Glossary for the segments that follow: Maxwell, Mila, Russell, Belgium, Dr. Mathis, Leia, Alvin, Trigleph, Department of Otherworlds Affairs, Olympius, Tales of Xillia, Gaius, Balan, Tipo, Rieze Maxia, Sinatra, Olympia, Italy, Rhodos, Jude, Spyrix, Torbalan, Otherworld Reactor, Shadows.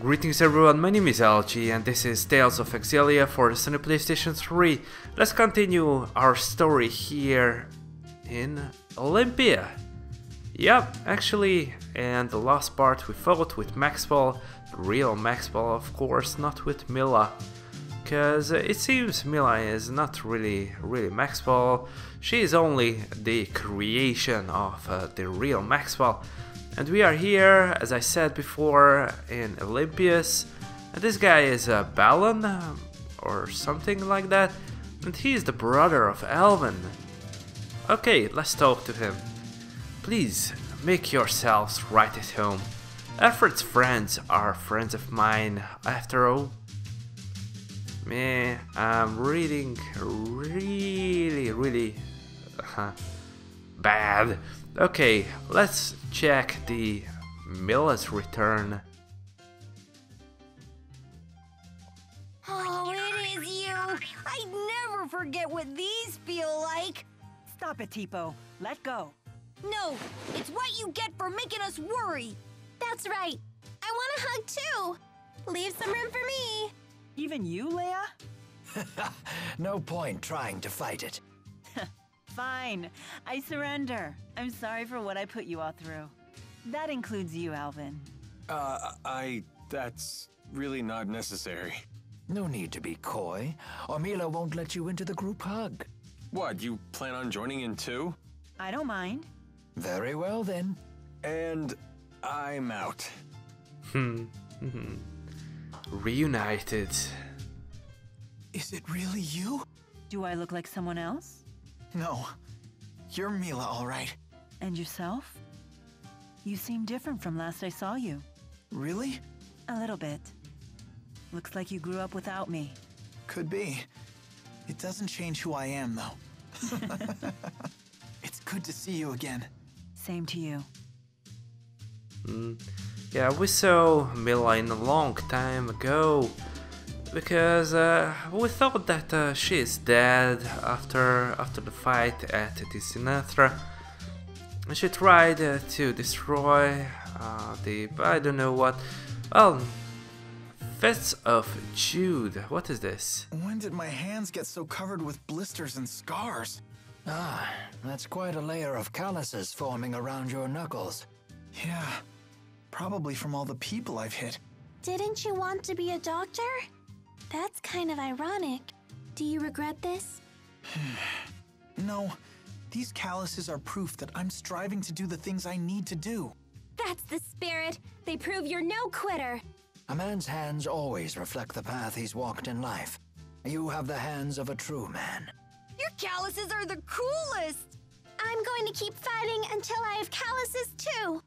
Greetings everyone, my name is LG and this is Tales of Xillia for the Sony PlayStation 3. Let's continue our story here in Olympia. Yep, actually, and the last part we fought with Maxwell, the real Maxwell of course, not with Mila. Because it seems Mila is not really Maxwell, she is only the creation of the real Maxwell. And we are here, as I said before, in Olympios, and this guy is Balan, or something like that, and he is the brother of Alvin. Okay, let's talk to him. Please, make yourselves right at home. Alfred's friends are friends of mine, after all. Meh, I'm reading really bad. Okay, let's check the Mila's return. Oh, it is you! I'd never forget what these feel like! Stop it, Tipo. Let go. No, it's what you get for making us worry! That's right. I want a hug, too! Leave some room for me! Even you, Leia? No point trying to fight it. Fine. I surrender. I'm sorry for what I put you all through. That includes you, Alvin. That's really not necessary. No need to be coy, or Mila won't let you into the group hug. What, you plan on joining in too? I don't mind. Very well then. And I'm out. Reunited. Is it really you? Do I look like someone else? No. You're Mila, all right. And yourself? You seem different from last I saw you. Really? A little bit. Looks like you grew up without me. Could be. It doesn't change who I am, though. It's good to see you again. Same to you. Yeah, we saw Mila in a long time ago, because we thought that she is dead after the fight at the Sinatra. She tried to destroy the, I don't know what, well, Fists of Jude. What is this? When did my hands get so covered with blisters and scars? Ah, that's quite a layer of calluses forming around your knuckles. Yeah. Probably from all the people I've hit. Didn't you want to be a doctor? That's kind of ironic. Do you regret this? No. These calluses are proof that I'm striving to do the things I need to do. That's the spirit. They prove you're no quitter. A man's hands always reflect the path he's walked in life. You have the hands of a true man. Your calluses are the coolest! I'm going to keep fighting until I have calluses too.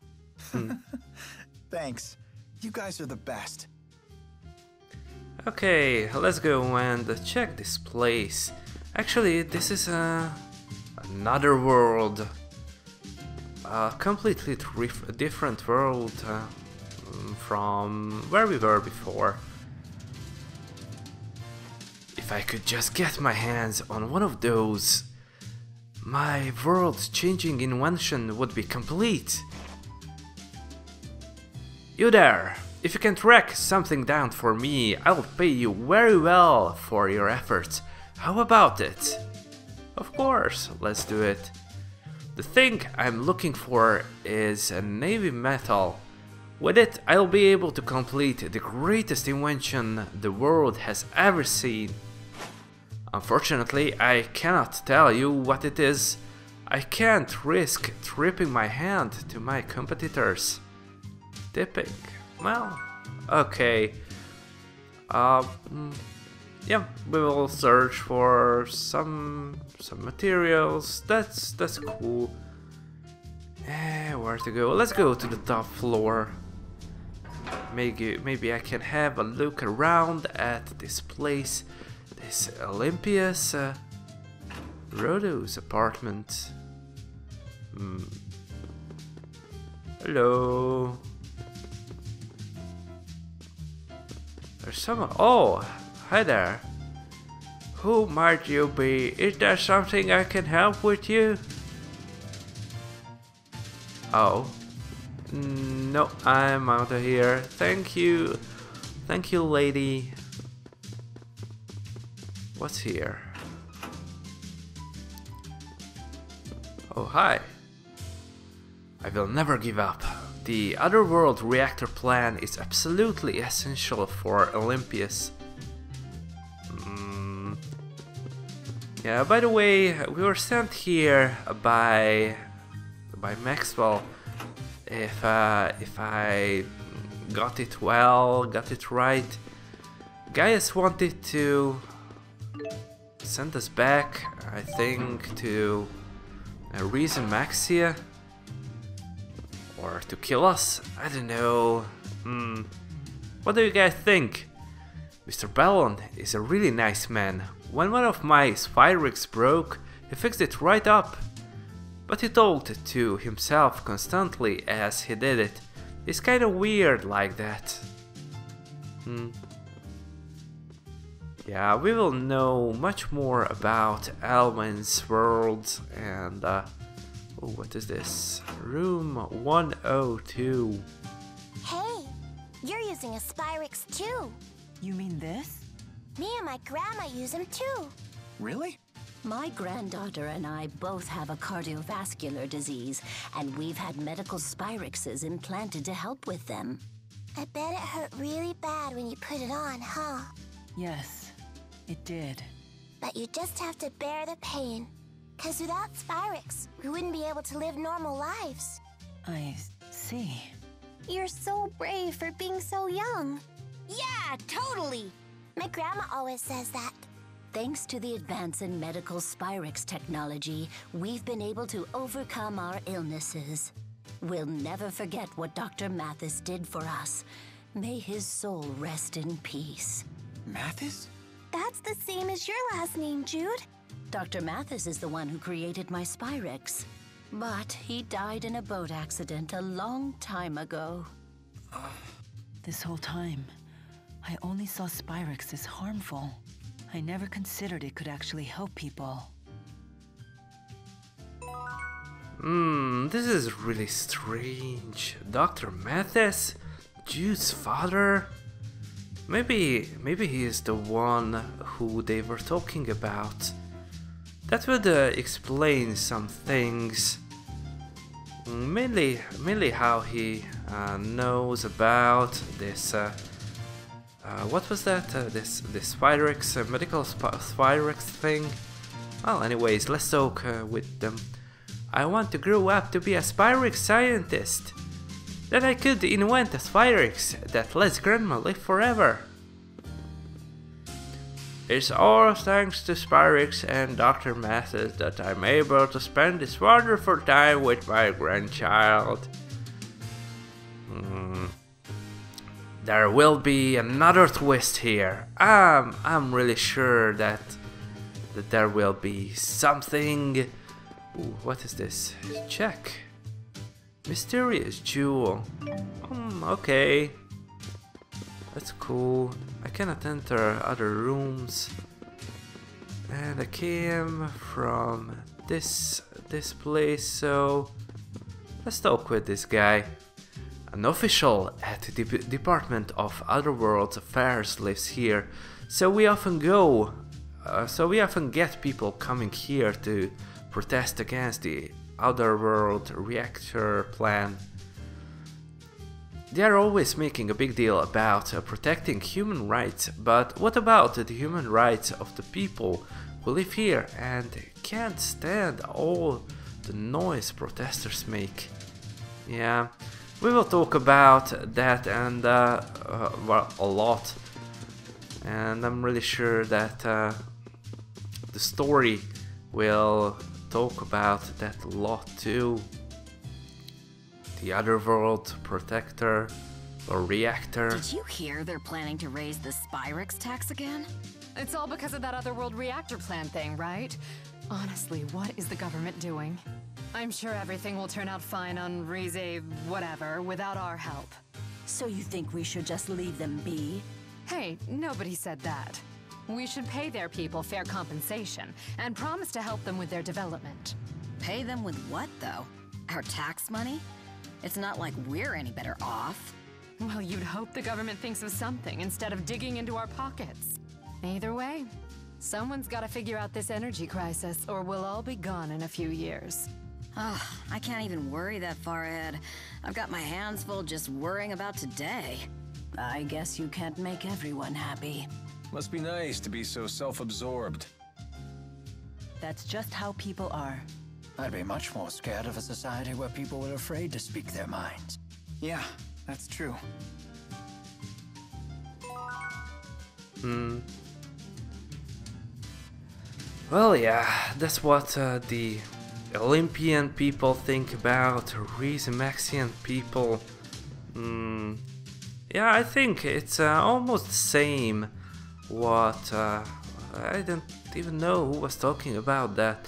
Thanks. You guys are the best. Okay, let's go and check this place. Actually, this is another world. A completely different world from where we were before. If I could just get my hands on one of those, my world-changing invention would be complete. You there! If you can track something down for me, I'll pay you very well for your efforts. How about it? Of course, let's do it. The thing I'm looking for is a navy metal. With it, I'll be able to complete the greatest invention the world has ever seen. Unfortunately, I cannot tell you what it is. I can't risk tripping my hand to my competitors. Dipping. Well, okay. Yeah, we will search for some materials. That's cool. Where to go? Let's go to the top floor. Maybe I can have a look around at this place, this Olympios Rhodos apartment. Hello. There's someone. Oh, hi there. Who might you be? Is there something I can help with you? Oh, No, I'm out of here. Thank you, lady. What's here? Oh, hi. I will never give up. The Otherworld Reactor plan is absolutely essential for Olympius. Yeah, by the way, we were sent here by Maxwell. If I got it right, Gaius wanted to send us back, I think, to Rieze Maxia, or to kill us. I don't know. What do you guys think? Mr. Balan is a really nice man. When one of my Spyrix broke, he fixed it right up. But he told it to himself constantly as he did it. It's kinda weird like that. Yeah, we will know much more about Alvin's world and... oh, what is this? Room 102. Hey, you're using a Spyrix too. You mean this? Me and my grandma use them too. Really? My granddaughter and I both have a cardiovascular disease, and we've had medical Spyrixes implanted to help with them. I bet it hurt really bad when you put it on, huh? Yes, it did. But you just have to bear the pain, because without Spyrix, we wouldn't be able to live normal lives. I see. You're so brave for being so young. Yeah, totally! My grandma always says that. Thanks to the advance in medical Spyrix technology, we've been able to overcome our illnesses. We'll never forget what Dr. Mathis did for us. May his soul rest in peace. Mathis? That's the same as your last name, Jude. Dr. Mathis is the one who created my Spyrix. But he died in a boat accident a long time ago. This whole time, I only saw Spyrix as harmful. I never considered it could actually help people. This is really strange. Dr. Mathis? Jude's father? Maybe he is the one who they were talking about. That would explain some things. Mainly how he knows about this. What was that? This Spyrix, medical Spyrix thing? Well, anyways, let's talk with them. I want to grow up to be a Spyrix scientist. Then I could invent a Spyrix that lets Grandma live forever. It's all thanks to Spyrix and Dr. Mathis that I'm able to spend this wonderful time with my grandchild. There will be another twist here. I'm really sure that there will be something. Ooh, what is this? Check. Mysterious jewel. Okay. That's cool. I cannot enter other rooms. And I came from this place, so let's talk with this guy. An official at the Department of Otherworlds Affairs lives here, so we often get people coming here to protest against the Otherworld Reactor plan. They are always making a big deal about protecting human rights, but what about the human rights of the people who live here and can't stand all the noise protesters make? Yeah. We will talk about that and well, a lot, and I'm really sure that the story will talk about that a lot too. The Otherworld Protector or Reactor. Did you hear they're planning to raise the Spyrix tax again? It's all because of that Otherworld Reactor plan thing, right? Honestly, what is the government doing? I'm sure everything will turn out fine on Rieze, whatever, without our help. So you think we should just leave them be? Hey, nobody said that. We should pay their people fair compensation and promise to help them with their development. Pay them with what, though? Our tax money? It's not like we're any better off. Well, you'd hope the government thinks of something instead of digging into our pockets. Either way, someone's got to figure out this energy crisis, or we'll all be gone in a few years. Oh, I can't even worry that far ahead. I've got my hands full just worrying about today. I guess you can't make everyone happy. Must be nice to be so self-absorbed. That's just how people are. I'd be much more scared of a society where people were afraid to speak their minds. Yeah, that's true. Well, yeah, that's what the Olympian people think about, Rieze Maxian people. Yeah, I think it's almost the same. What I don't even know who was talking about that,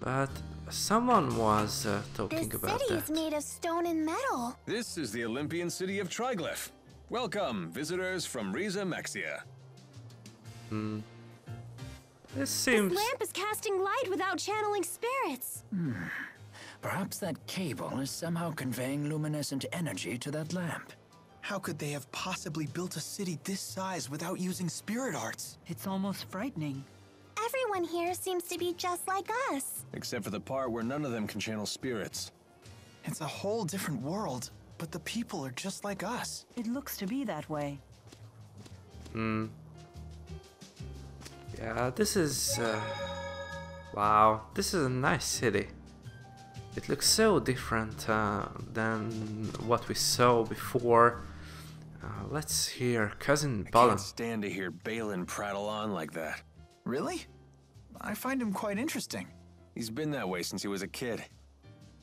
but someone was talking about that. This city's made of stone and metal. This is the Olympian city of Trigleph. Welcome, visitors from Rieze Maxia. This seems. This lamp is casting light without channeling spirits. Perhaps that cable is somehow conveying luminescent energy to that lamp. How could they have possibly built a city this size without using spirit arts? It's almost frightening. Everyone here seems to be just like us. Except for the part where none of them can channel spirits. It's a whole different world, but the people are just like us. It looks to be that way. Yeah, this is... wow, this is a nice city. It looks so different than what we saw before. Let's hear Cousin Balan. I can't stand to hear Balan prattle on like that. Really? I find him quite interesting. He's been that way since he was a kid.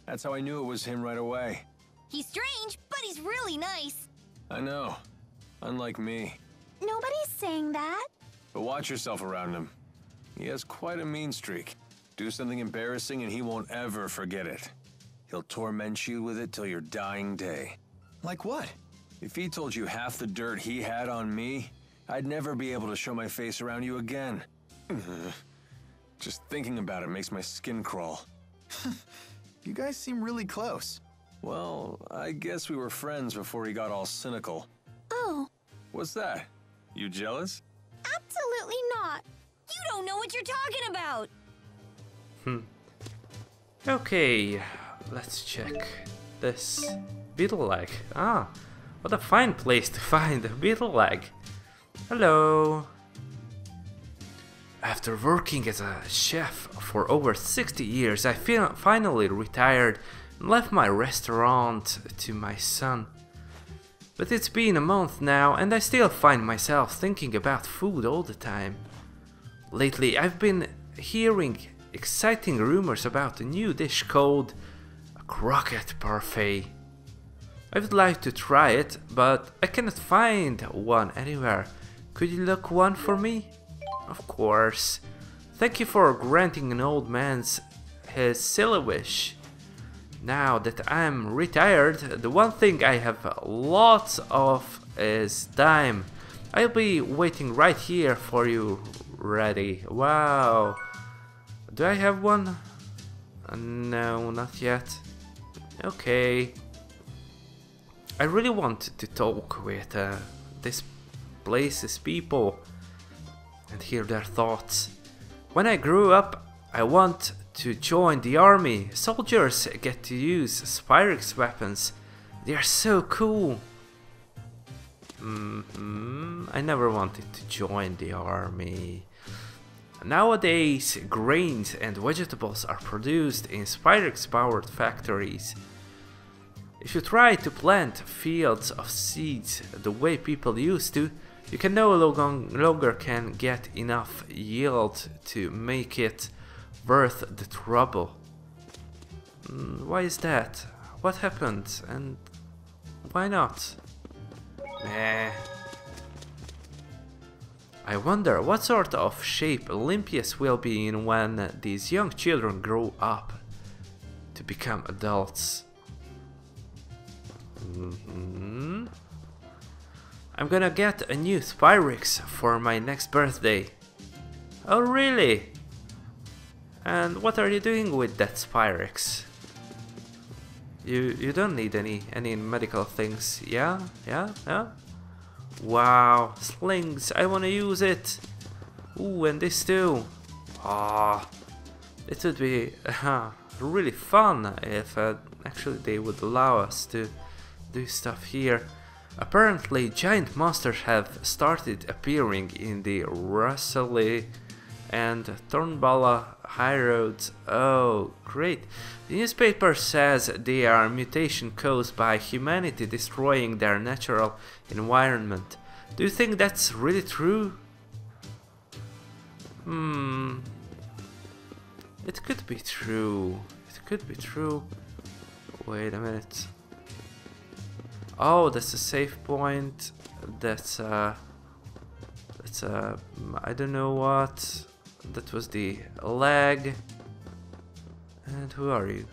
That's how I knew it was him right away. He's strange, but he's really nice. I know. Unlike me. Nobody's saying that. But watch yourself around him. He has quite a mean streak. Do something embarrassing and he won't ever forget it. He'll torment you with it till your dying day. Like what? If he told you half the dirt he had on me, I'd never be able to show my face around you again. Just thinking about it makes my skin crawl. You guys seem really close. Well, I guess we were friends before he got all cynical. Oh. What's that? You jealous? Absolutely not. You don't know what you're talking about. Okay, let's check this beetle leg. Ah, what a fine place to find a beetle leg. Hello. After working as a chef for over 60 years, I finally retired and left my restaurant to my son. But it's been a month now and I still find myself thinking about food all the time. Lately I've been hearing exciting rumors about a new dish called a croquette parfait. I would like to try it, but I cannot find one anywhere. Could you look one for me? Of course. Thank you for granting an old man's his silly wish. Now that I'm retired, the one thing I have lots of is time. I'll be waiting right here for you, ready. Wow. Do I have one? No, not yet. Okay. I really want to talk with this place's people and hear their thoughts. When I grew up, I want to join the army. Soldiers get to use Spyrix weapons. They are so cool. I never wanted to join the army. Nowadays, grains and vegetables are produced in Spyrix-powered factories. If you try to plant fields of seeds the way people used to, you can no longer can get enough yield to make it worth the trouble. Why is that? What happened? And why not? Meh. I wonder what sort of shape Olympius will be in when these young children grow up to become adults. I'm gonna get a new Spyrix for my next birthday. Oh really? And what are you doing with that Spyrix? You don't need any medical things. Yeah. Wow, slings! I want to use it. Ooh, and this too. Ah, it would be really fun if actually they would allow us to do stuff here. Apparently, giant monsters have started appearing in the Russell and Torbalan high roads. Oh, great! The newspaper says they are a mutation caused by humanity destroying their natural environment. Do you think that's really true? It could be true. Wait a minute. Oh, that's a save point. That's a I don't know what. That was the lag. And who are you?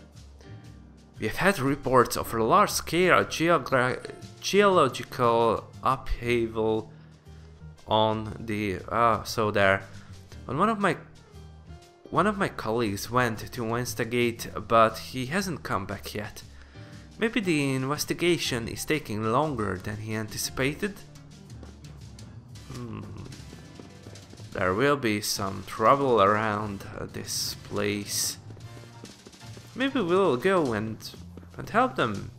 We have had reports of a large-scale geological upheaval on the on one of my colleagues went to investigate, but he hasn't come back yet. Maybe the investigation is taking longer than he anticipated. There will be some trouble around this place. Maybe we'll go and help them.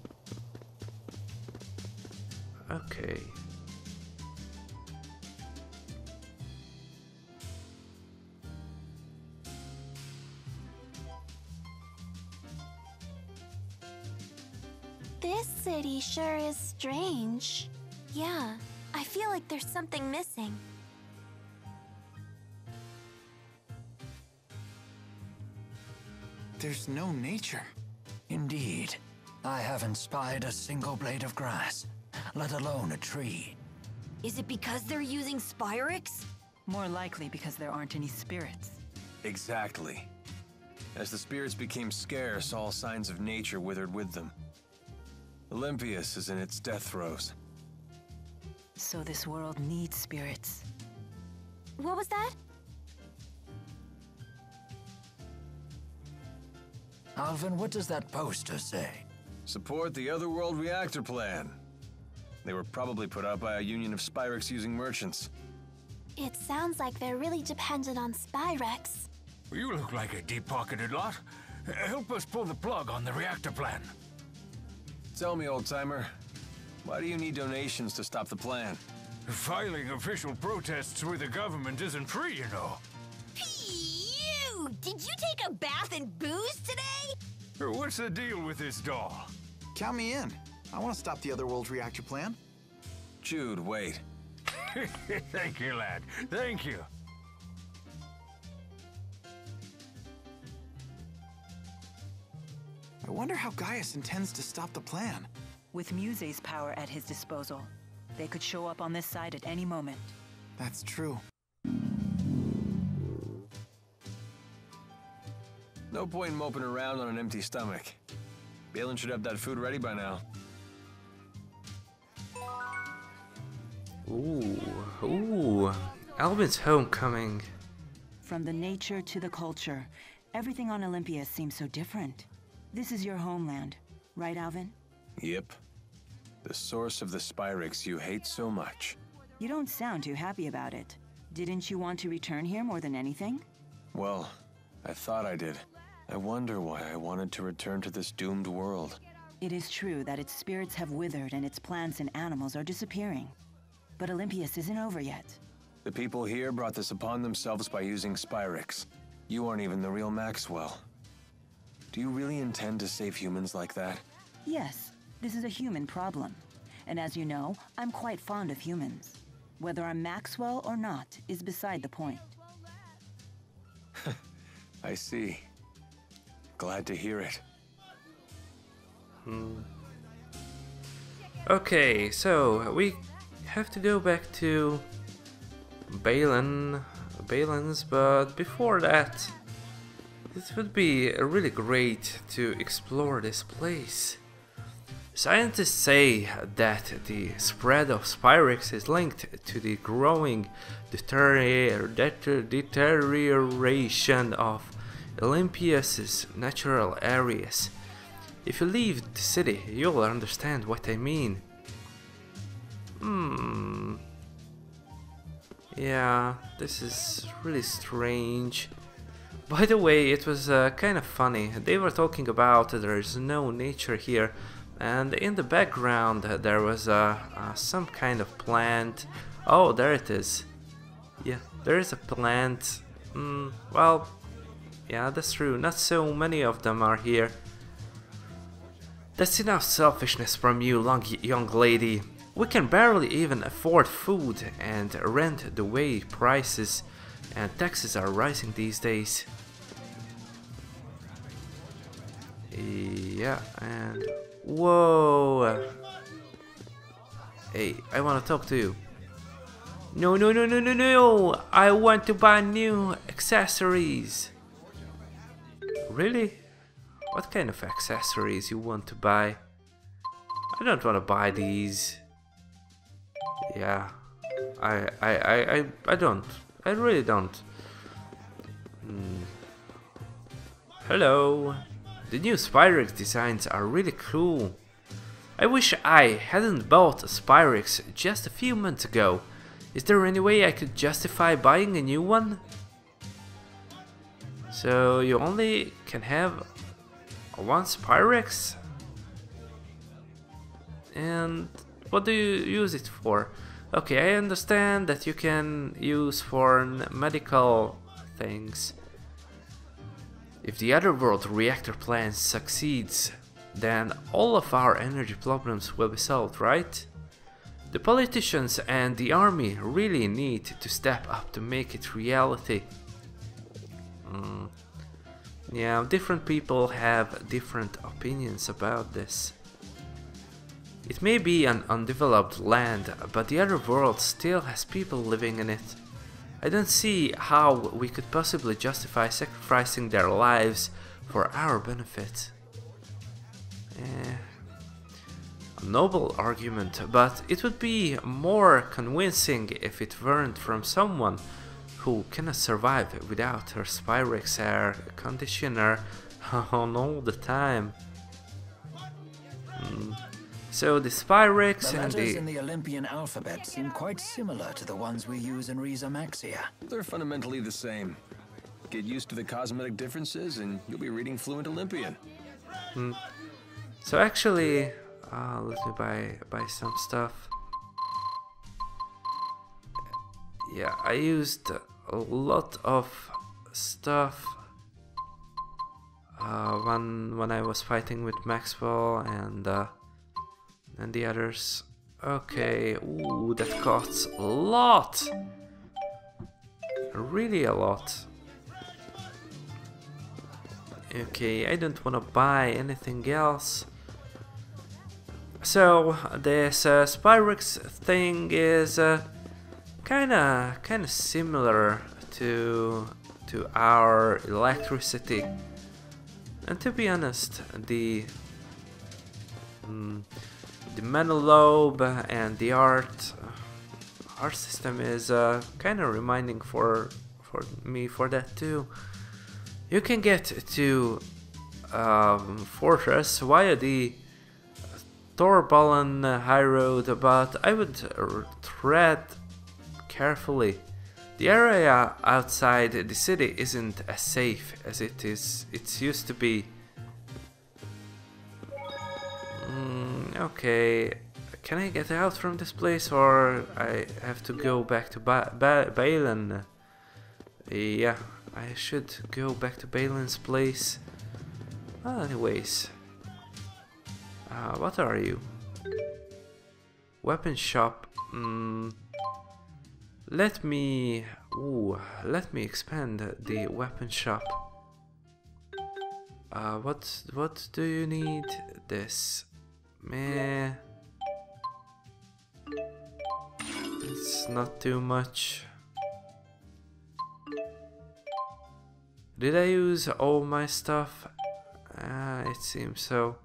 Okay. This city sure is strange. Yeah, I feel like there's something missing. There's no nature. Indeed. I haven't spied a single blade of grass, let alone a tree. Is it because they're using Spyrix? More likely because there aren't any spirits. Exactly. As the spirits became scarce, all signs of nature withered with them. Olympios is in its death throes. So this world needs spirits. What was that? Alvin, what does that poster say? Support the Otherworld Reactor plan. They were probably put out by a union of Spyrix using merchants. It sounds like they're really dependent on Spyrix. You look like a deep-pocketed lot. Help us pull the plug on the reactor plan. Tell me, old-timer, why do you need donations to stop the plan? Filing official protests with the government isn't free, you know. Did you take a bath in booze today? What's the deal with this doll? Count me in. I want to stop the Otherworld Reactor plan. Jude, wait. Thank you, lad. Thank you. I wonder how Gaius intends to stop the plan. With Muse's power at his disposal, they could show up on this side at any moment. That's true. No point moping around on an empty stomach. Balan should have that food ready by now. Ooh. Alvin's homecoming. From the nature to the culture, everything on Olympia seems so different. This is your homeland, right, Alvin? Yep. The source of the Spyrix you hate so much. You don't sound too happy about it. Didn't you want to return here more than anything? Well, I thought I did. I wonder why I wanted to return to this doomed world. It is true that its spirits have withered and its plants and animals are disappearing. But Olympius isn't over yet. The people here brought this upon themselves by using Spyrix. You aren't even the real Maxwell. Do you really intend to save humans like that? Yes, this is a human problem. And as you know, I'm quite fond of humans. Whether I'm Maxwell or not is beside the point. I see. Glad to hear it. Okay, so we have to go back to Balan's, but before that, it would be really great to explore this place. Scientists say that the spread of Spyrix is linked to the growing deterioration of Olympias' natural areas. If you leave the city, you'll understand what I mean. Yeah, this is really strange. By the way, it was kind of funny. They were talking about there is no nature here, and in the background there was some kind of plant. Oh, there it is. Yeah, there is a plant. Well, yeah, that's true. Not so many of them are here. That's enough selfishness from you, young lady. We can barely even afford food, and rent, the way prices and taxes are rising these days. Yeah, and... Whoa! Hey, I wanna talk to you. No, no, no, no, no, no! I want to buy new accessories! Really? What kind of accessories you want to buy? I don't wanna buy these. Yeah, I don't. I really don't. Hello. The new Spyrix designs are really cool. I wish I hadn't bought a Spyrix just a few months ago. Is there any way I could justify buying a new one? So you only can have one Spyrix? And what do you use it for? Okay, I understand that you can use for medical things. If the Otherworld Reactor plan succeeds, then all of our energy problems will be solved, right? The politicians and the army really need to step up to make it reality. Yeah, different people have different opinions about this. It may be an undeveloped land, but the other world still has people living in it. I don't see how we could possibly justify sacrificing their lives for our benefit. A noble argument, but it would be more convincing if it weren't from someone who cannot survive without her Spyrix air conditioner on all the time. So the Spyrix and the letters in the Olympian alphabet seem quite similar to the ones we use in Rieze Maxia. They're fundamentally the same. Get used to the cosmetic differences and you'll be reading fluent Olympian. So actually, let me buy some stuff. Yeah, I used a lot of stuff when I was fighting with Maxwell and the others. Okay, ooh, that costs a lot! Really a lot. Okay, I don't wanna buy anything else. So, this Spyrix thing is kinda similar to our electricity. And to be honest, the metal lobe and the art system is kind of reminding for me for that too. You can get to Fortress via the Torbalan high road, but I would tread carefully. The area outside the city isn't as safe as it used to be. Okay, can I get out from this place, or I have to go back to Balan? Yeah, I should go back to Balan's place. Well, anyways, what are you? Weapon shop. Let me expand the weapon shop. What do you need? This. Meh. It's not too much. Did I use all my stuff? It seems so.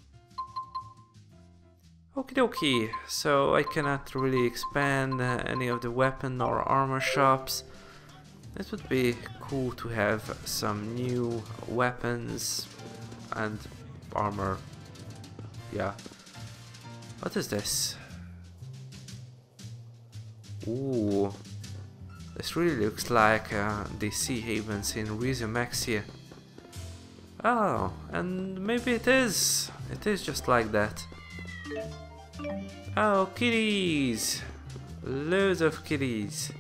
Okie dokie, so I cannot really expand any of the weapon or armor shops. It would be cool to have some new weapons and armor Yeah. What is this? Ooh. This really looks like the sea havens in Rieze Maxia. Oh, and maybe it is. It is just like that. Oh, kitties! Loads of kitties.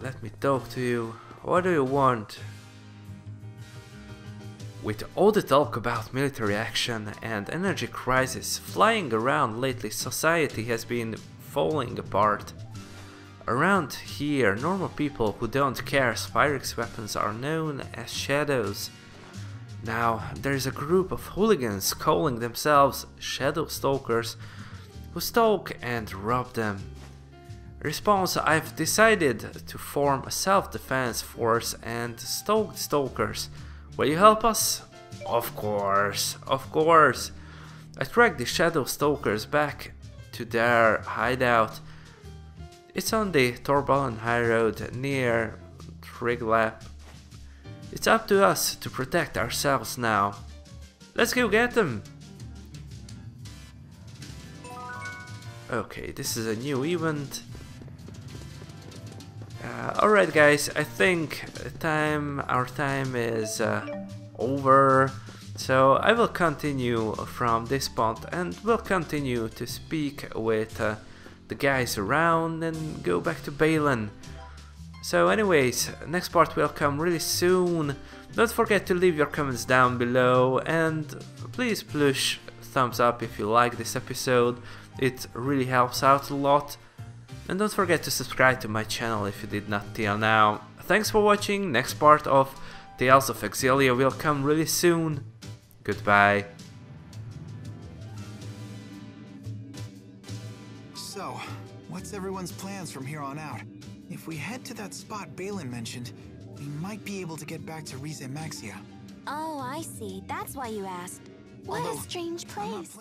Let me talk to you. What do you want? With all the talk about military action and energy crisis flying around lately, society has been falling apart. Around here, normal people who don't care Spyrix weapons are known as Shadows. Now, there is a group of hooligans calling themselves Shadow Stalkers who stalk and rob them. In response, I've decided to form a self-defense force and stalk the stalkers. Will you help us? Of course, of course. I tracked the Shadow Stalkers back to their hideout. It's on the Torbalan high road near Trigleph. It's up to us to protect ourselves now. Let's go get them. Okay, this is a new event. Alright guys, I think our time is over, so I will continue from this point and we'll continue to speak with the guys around and go back to Balan. So anyways, next part will come really soon. Don't forget to leave your comments down below and please push thumbs up if you like this episode, it really helps out a lot. And don't forget to subscribe to my channel if you did not till now. Thanks for watching, next part of Tales of Xillia will come really soon. Goodbye. So, what's everyone's plans from here on out? If we head to that spot Balan mentioned, we might be able to get back to Rieze Maxia. Oh, I see. That's why you asked. What a strange place.